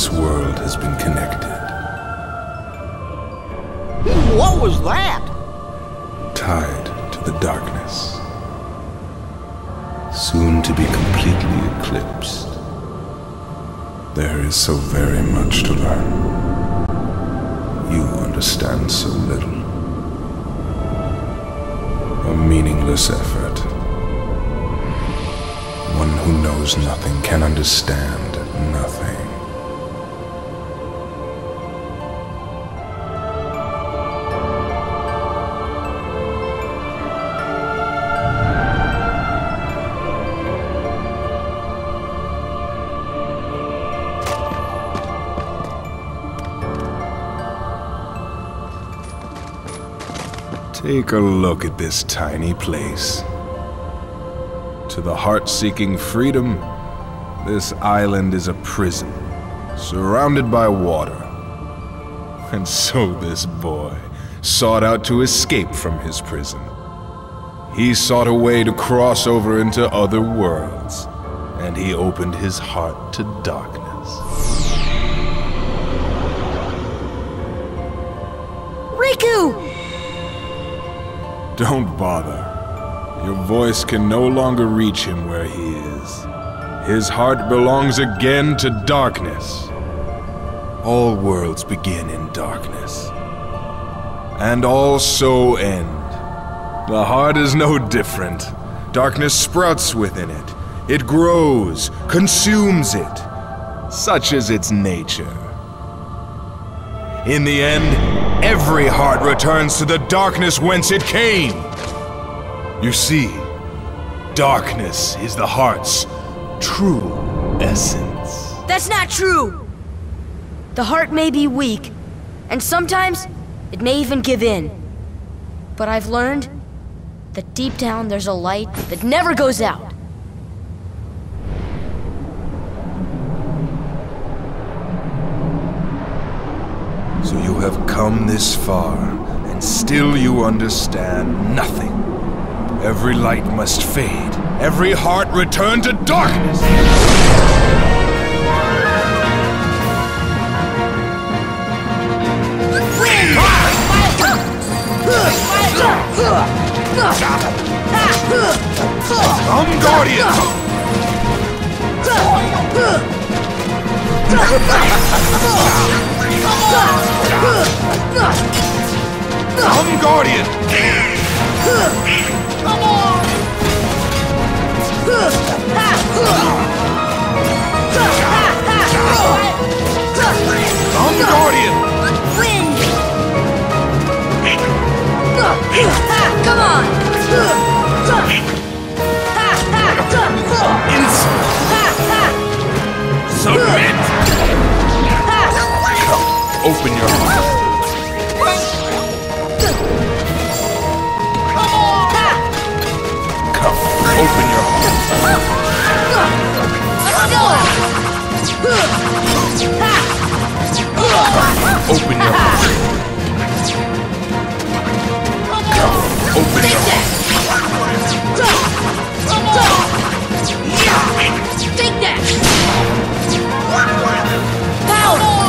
this world has been connected. What was that? Tied to the darkness. Soon to be completely eclipsed. There is so very much to learn. You understand so little. A meaningless effort. One who knows nothing can understand nothing. Take a look at this tiny place. To the heart seeking freedom, this island is a prison, surrounded by water. And so this boy sought out to escape from his prison. He sought a way to cross over into other worlds, and he opened his heart to darkness. Riku! Don't bother. Your voice can no longer reach him where he is. His heart belongs again to darkness. All worlds begin in darkness. And all so end. The heart is no different. Darkness sprouts within it. It grows, consumes it. Such is its nature. In the end, every heart returns to the darkness whence it came. You see, darkness is the heart's true essence. That's not true! The heart may be weak, and sometimes it may even give in. But I've learned that deep down there's a light that never goes out. So you have come this far, and still you understand nothing. Every light must fade, every heart return to darkness! Some Guardian! Come, Guardian! Come on! Come, Guardian! Fringe! Come on! Insult! Submit! Open your heart. Come, open your heart. Open your heart. Come, open your heart. Take that! Power! Come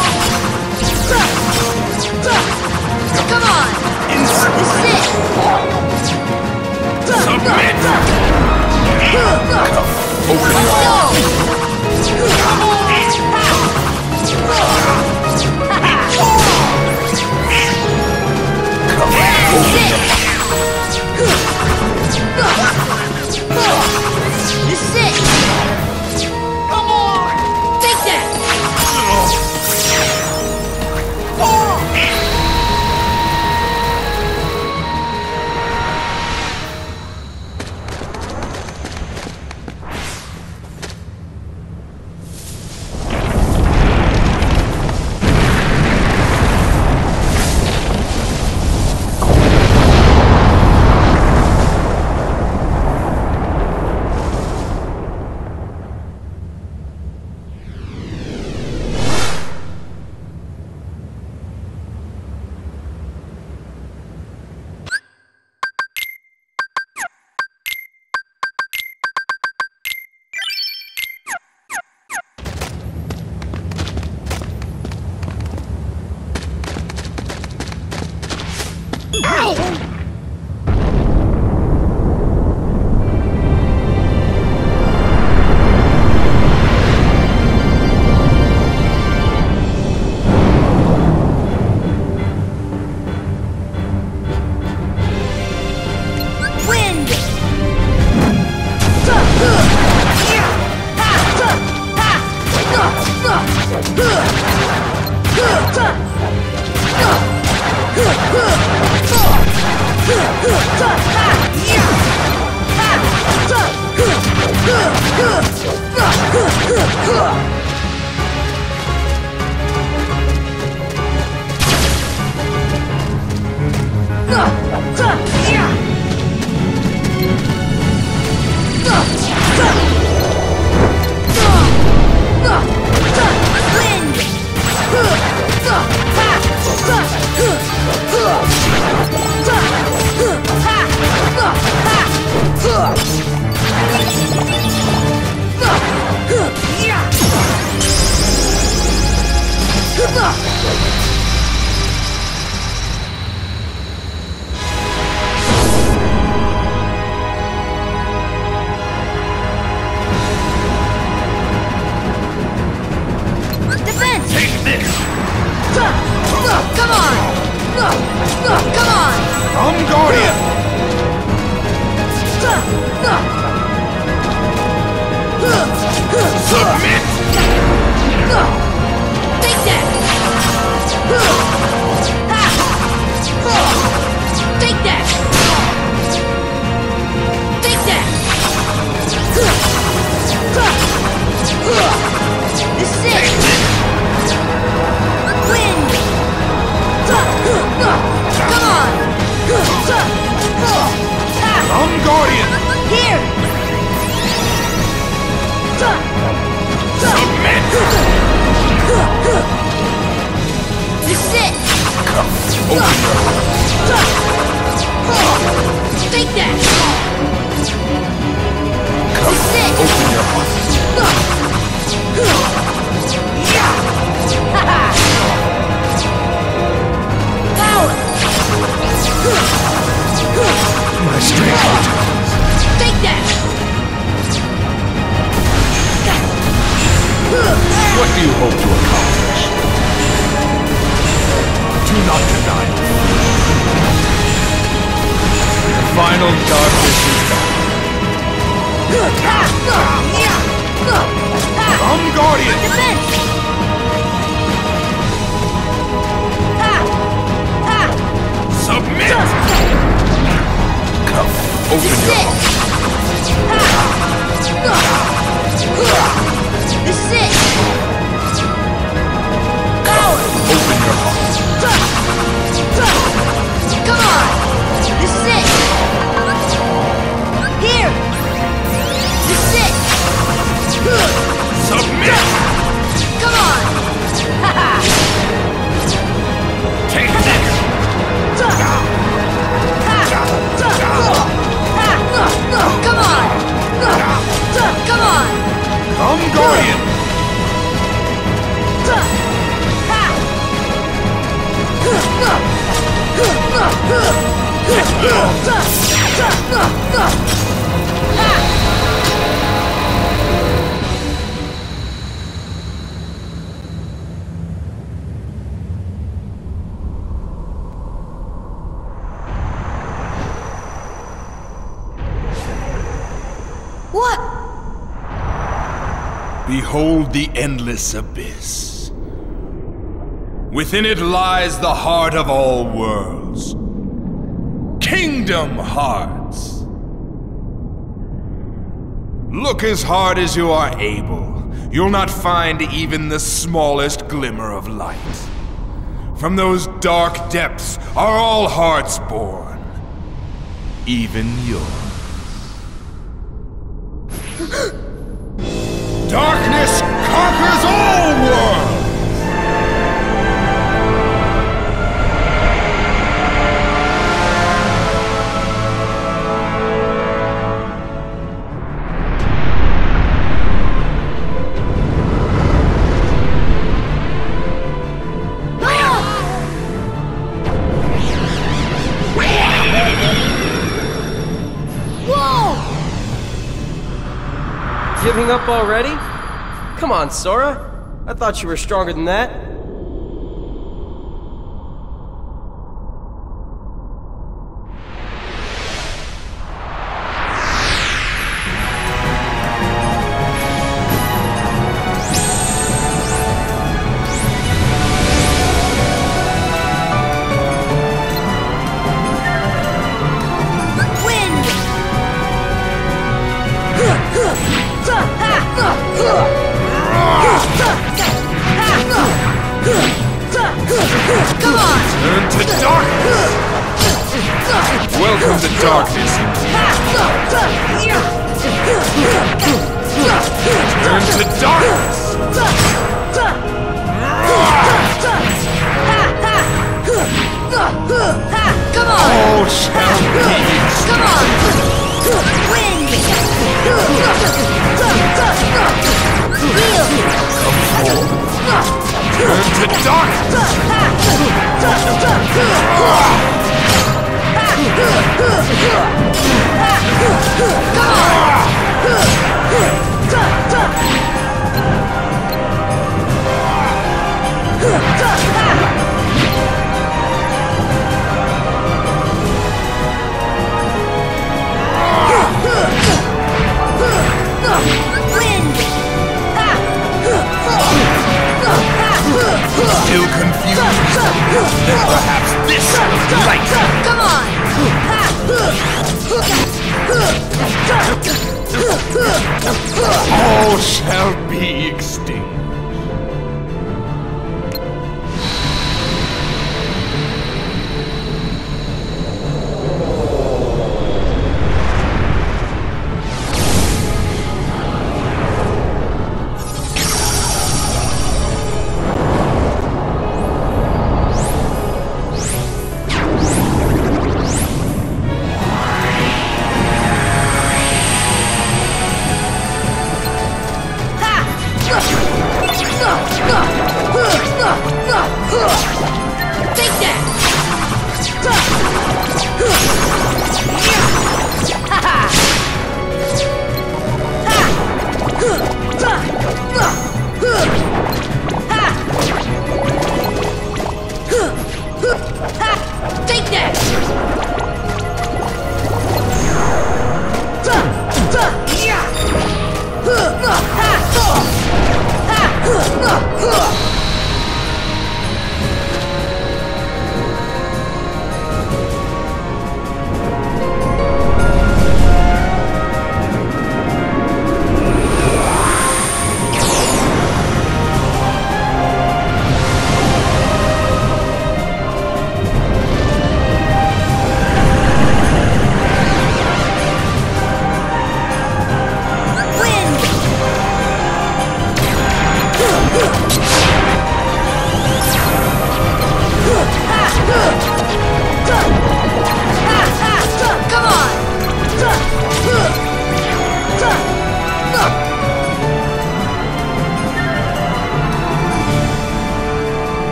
on! This is it! Submit! Open your heart! This is it! Come on! Take that! Behold the endless abyss. Within it lies the heart of all worlds, Kingdom Hearts. Look as hard as you are able. You'll not find even the smallest glimmer of light. From those dark depths are all hearts born, even yours. Darkness conquers all worlds! Giving up already? Come on, Sora. I thought you were stronger than that. Wind! the darkness! Welcome to darkness! Turn to darkness! Come on! Oh, shall we? Come on! Wing! Come on! Turn to darkness! Still confused? Then perhaps this light! Come on! All shall be extinct.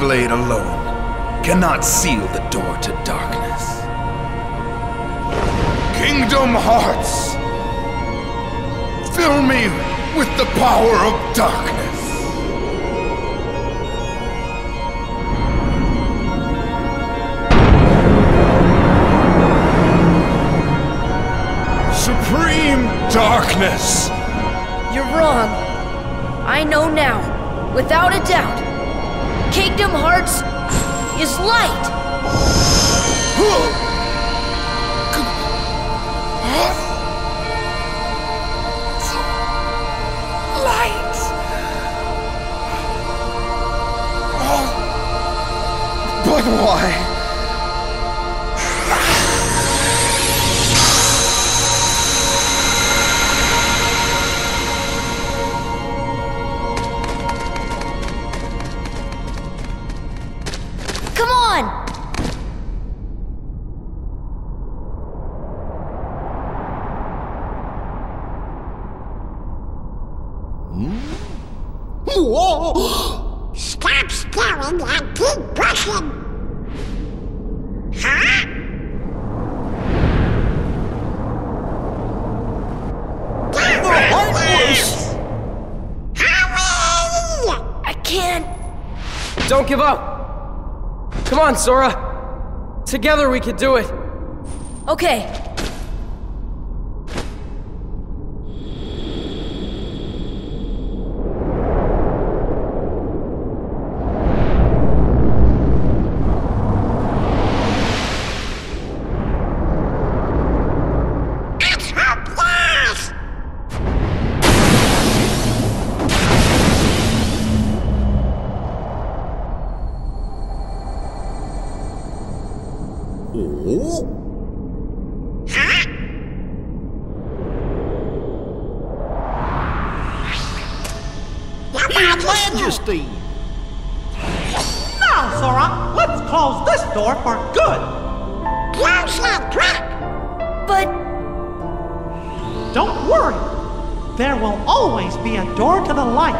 Blade alone cannot seal the door to darkness. Kingdom Hearts, fill me with the power of darkness. Supreme darkness! You're wrong. I know now, without a doubt. Kingdom Hearts is light! Light! But why? Stop staring at Big Bushin! Huh? Hurry! I can't! Don't give up! Come on, Sora! Together we could do it! Okay. Oh? Huh? Your Majesty! Now, Sora, let's close this door for good! Close that crack! But... Don't worry! There will always be a door to the light!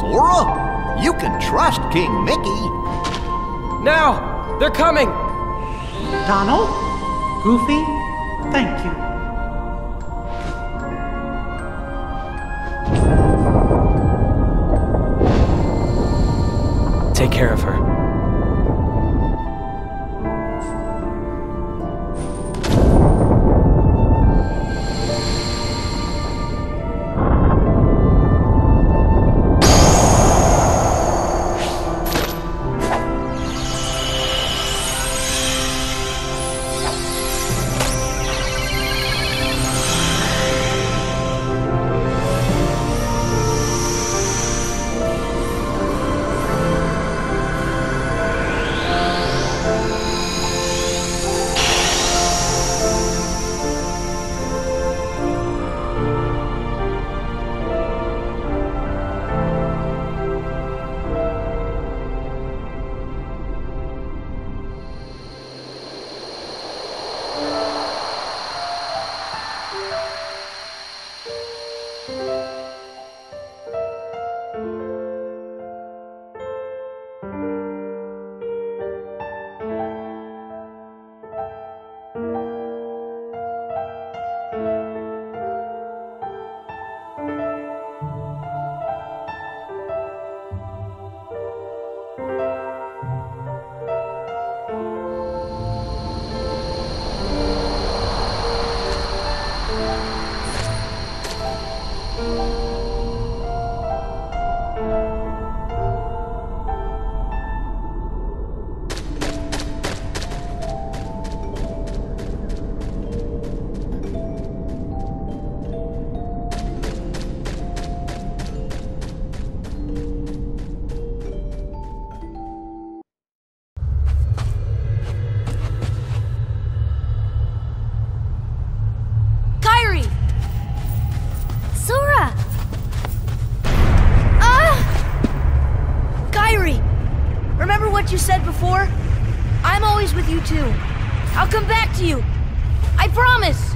Sora, you can trust King Mickey! Now! They're coming! Donald, Goofy, thank you. Take care of her. You said before, I'm always with you too. I'll come back to you. I promise.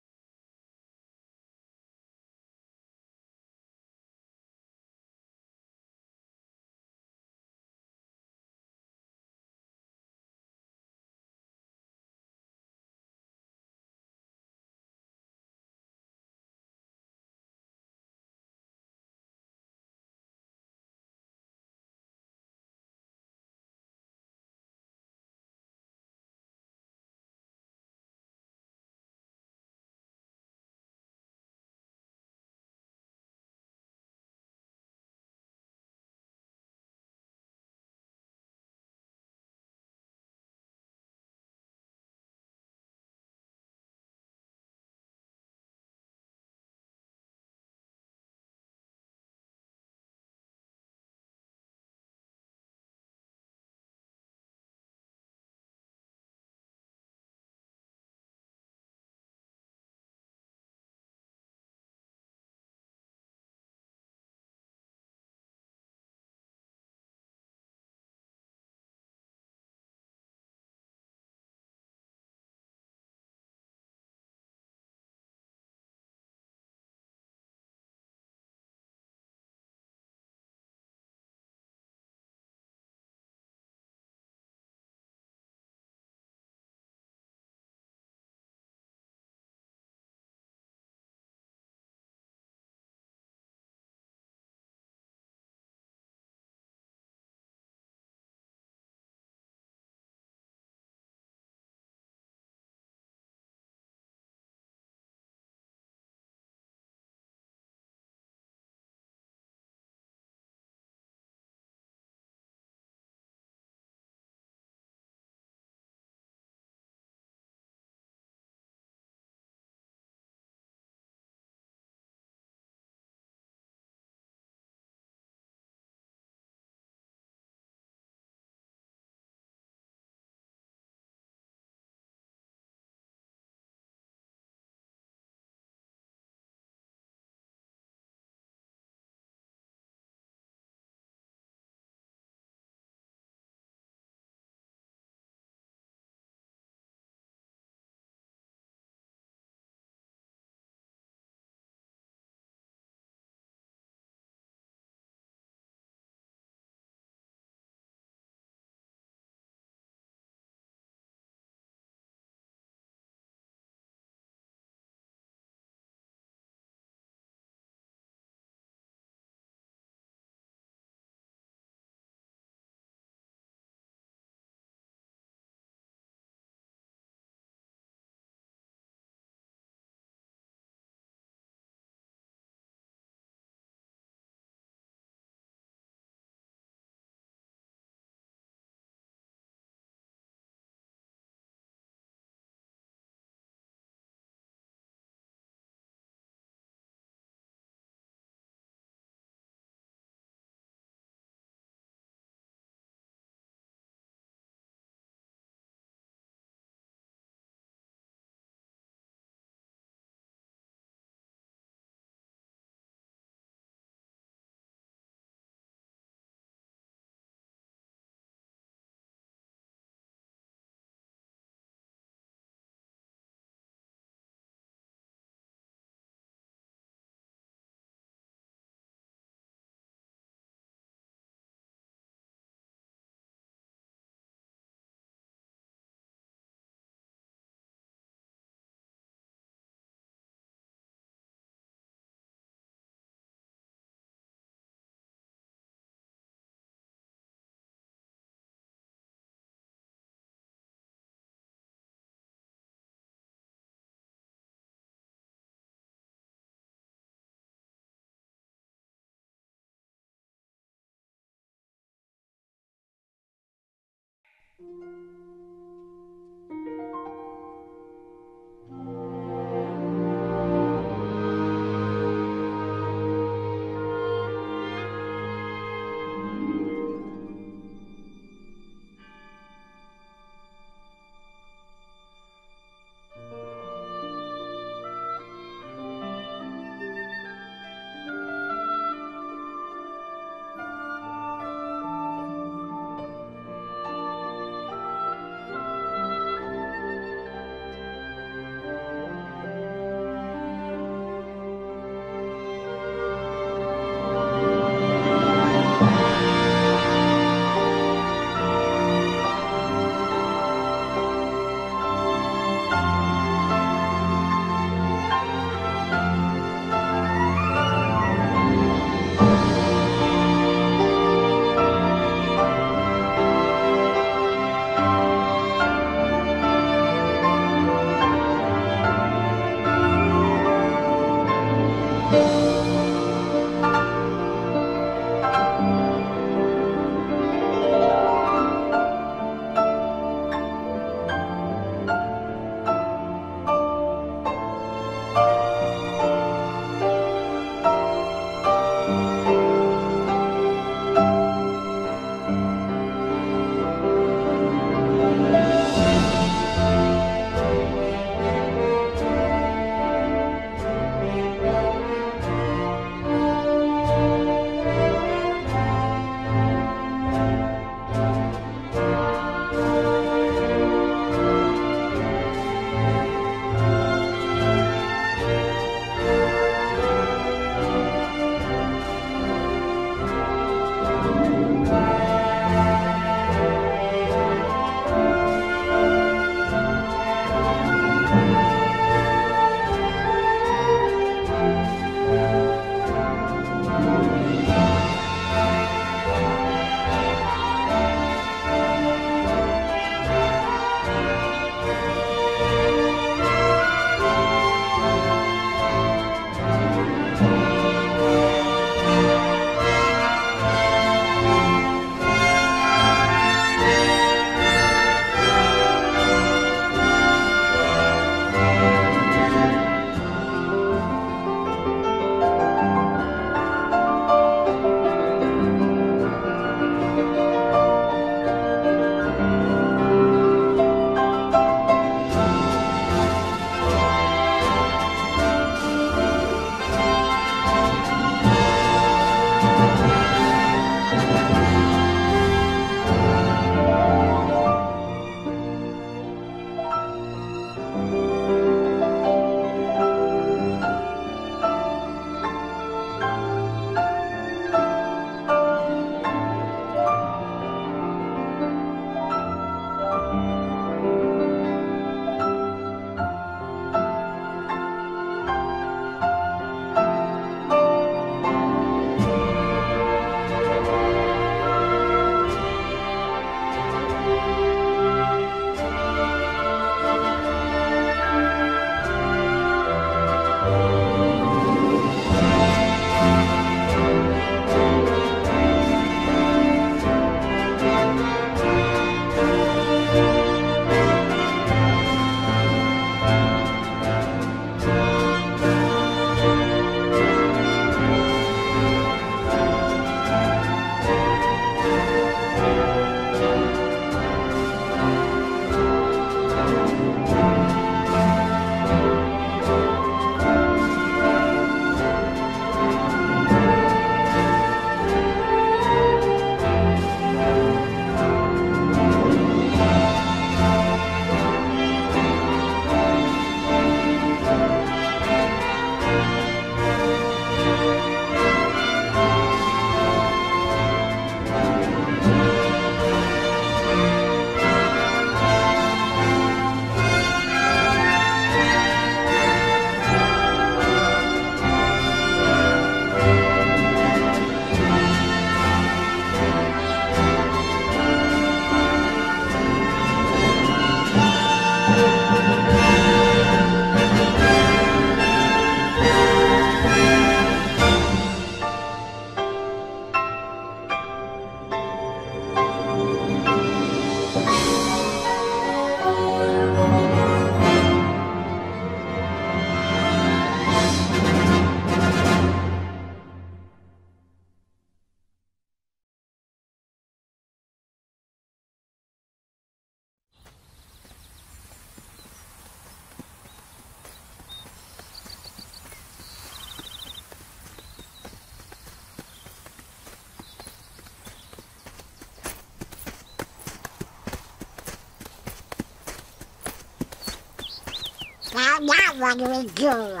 Now what do we do?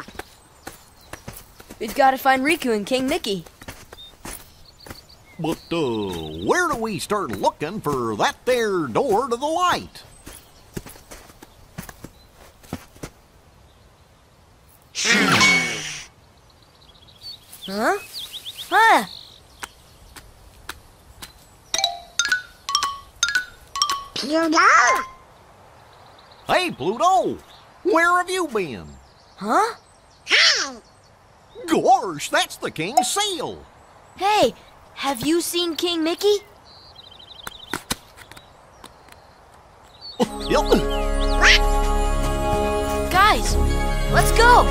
We've got to find Riku and King Mickey. But where do we start looking for that there door to the light? Huh? Huh? Pluto? Hey, Pluto! Where have you been? Huh? Hi! Gosh, that's the King's seal! Hey, have you seen King Mickey? Guys, let's go!